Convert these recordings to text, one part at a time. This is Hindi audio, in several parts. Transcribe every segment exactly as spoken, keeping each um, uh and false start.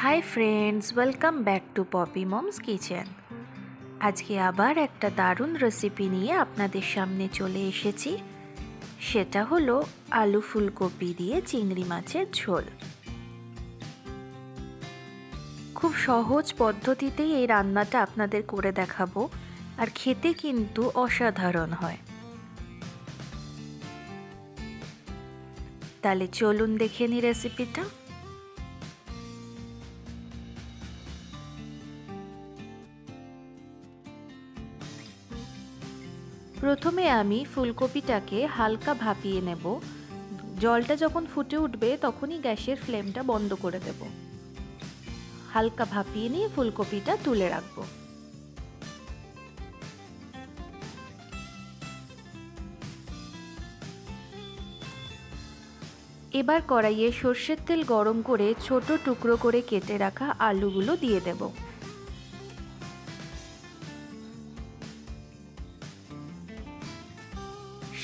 High friends welcome back to Poppy mums kitchen. आज के आबार एक दारुण रेसिपी निये आपनादेर सामने चले एसेछि, सेटा हलो आलू फुलकोपी दिए चिंगड़ी माछेर झोल। खूब सहज पद्धतिते एई रान्नाटा आपनादेर करे देखाबो और खेते किन्तु असाधारण हय। ताहले चलुन देखे नि रेसिपिटा। प्रथमे आमी फुलकोपिटाके हालका भापिए नेब। जलटा जखन फुटे उठबे तखोनी गैसेर फ्लेमटा बंद करे देब। हालका भापिए निये फुलकोपिटा तुले राखबो। एबार कड़ाइए सर्षेर तेल गरम करे छोटो टुकरो करे केटे राखा आलूगुलो दिए देब।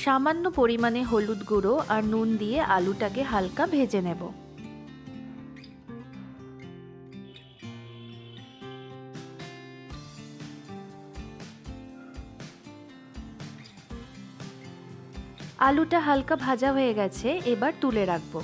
सामान्य परिमाणे हलुद गुड़ो और नून दिए आलूटाके हालका भेजे नेब। आलूटा हालका भाजा हो गेछे, एबार तुले राखबो।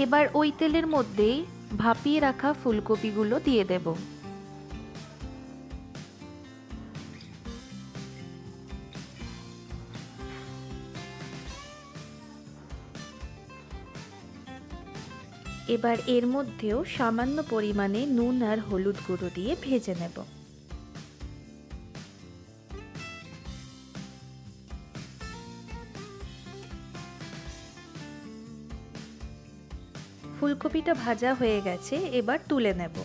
एबार ओई तेलेर मध्येई भापिए रखा फुलकोपिगुलो दिए देब। एबार एर मध्येओ सामान्य परिमाणे नून और हलुद गुड़ो दिए भेजे नेब। फुलकोपिटा भाजा हो गेছে, এবার তুলে নেব।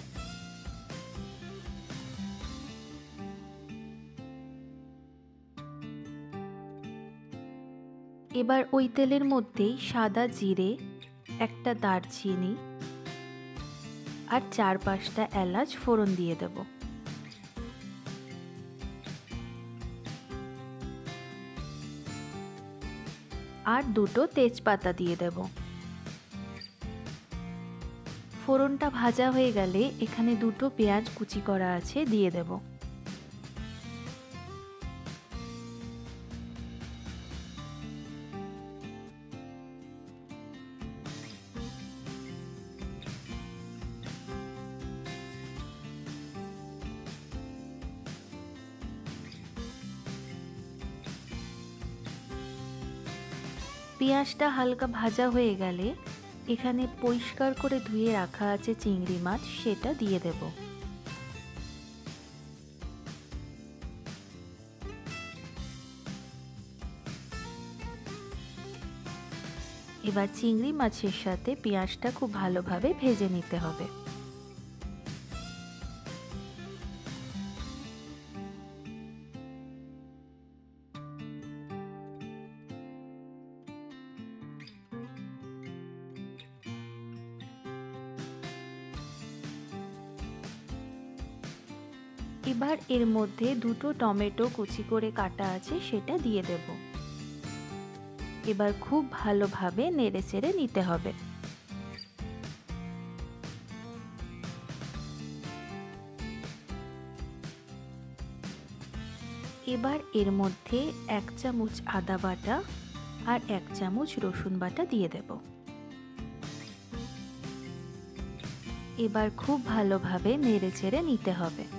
এবার ওই তেলের মধ্যেই সাদা জিরে, একটা দারচিনি আর চার পাঁচটা এলাচ ফোড়ন দিয়ে দেব। আর দুটো তেজপাতা দিয়ে দেব। फोड़नटा भाजा हो गेले एखाने दुटो पेंयाज कुचि करा आछे दिए देब। पेंयाजटा हालका भाजा हो गेले एखाने परिष्कार करे धुए रखा आछे चिंगड़ी माछ, सेटा दिए देब। एबार चिंगड़ी माछेर साथे पेंयाजटा खूब भालोभाबे भेजे निते होबे। एबार एर मध्य दुटो टमेटो कुचि करे काटा आछे सेटा दिए देब। एबार खूब भालोभाबे नेड़े चेड़े निते होबे। एबार एर मध्य एक चामच आदा बाटा और एक चामच रसुन बाटा दिए देब। एबार खूब भालोभाबे नेड़े चेड़े निते होबे।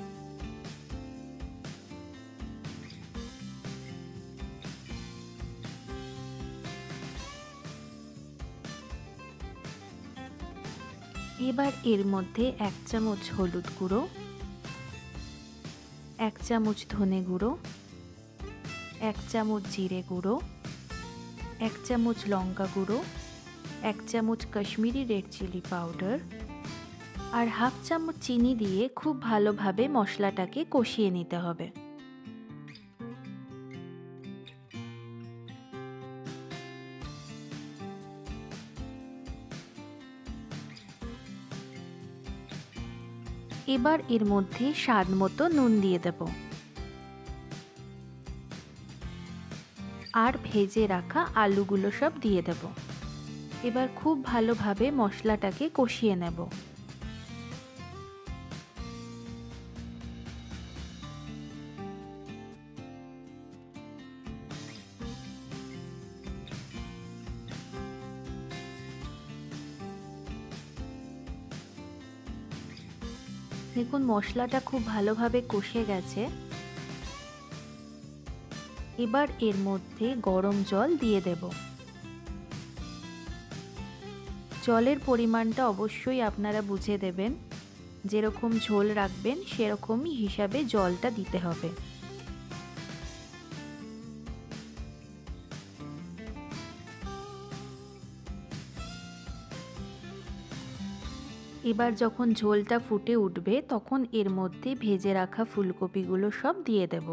एबार एर मध्य एक चामच हलुद गुड़ो, एक चामच धने गुड़ो, एक चामच जिरे गुड़ो, एक चामच लंका गुड़ो, एक चामच काश्मीरी रेड चिली पाउडर और हाफ चामच चीनी दिए खूब भालोभाबे मशलाटाके कषिए निते होबे। एबार एर मध्य स्वाद मतो नून दिए देब और भेजे रखा आलूगुलो सब दिए देब। एबार खूब भालोभाबे मशलाटाके कषिये नेब। देखुन मशलाटा खूब भालोभाबे कषे गेछे। एबार एर मध्य गरम जल दिए देब। जलेर परिमाणटा अवश्यई आपनारा बुझे देवें, जेरकम झोल राखबेन सेरकमई हिसाबे जलटा दिते होबे। एबार जखन झोलटा फुटे उठबे तखन एर मध्य भेजे रखा फुलकपिगुलो सब दिए देब।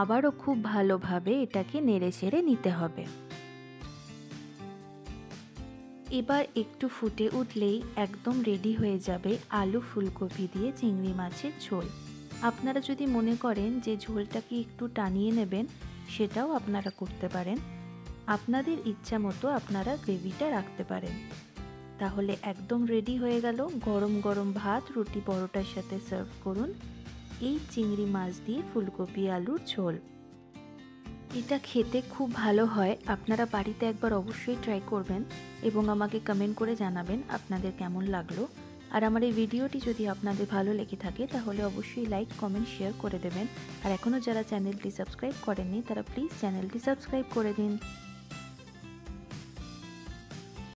आबारो खूब भालोभाबे एटाके नेड़ेचेड़े निते होबे। एबार एकटू फुटे उठलेई एकदम रेडी हये जाबे आलू फुलकपि दिये चिंगड़ी माछेर झोल। आपनारा जोदि मने करेन जे झोलटाके एकटू टानिये नेबेन सेटाओ आपनारा करते पारेन। आपनादेर इच्छा मतो आपनारा ग्रेविटा राखते पारेन। ताहले एकदम रेडी हो गेलो गरम गरम भात रुटी परोटार साथे सार्व करुन एई चिंगड़ी माछ दिए फुलकपि आलुर झोल। एटा खेते खूब भालो हय। आपनारा बाड़ीते एकबार अवश्यई ट्राई करबेन एबं आमाके कमेंट करे जानाबेन आपनादेर केमन लागलो। आर आमार एई भिडियोटी जोदि आपनादेर भालो लेगे थाके ताहले अवश्यई लाइक कमेंट शेयर करे देबेन। आर एखोनो जारा चैनलटी सबस्क्राइब करेननि तारा प्लिज चैनलटी सबस्क्राइब करे दिन।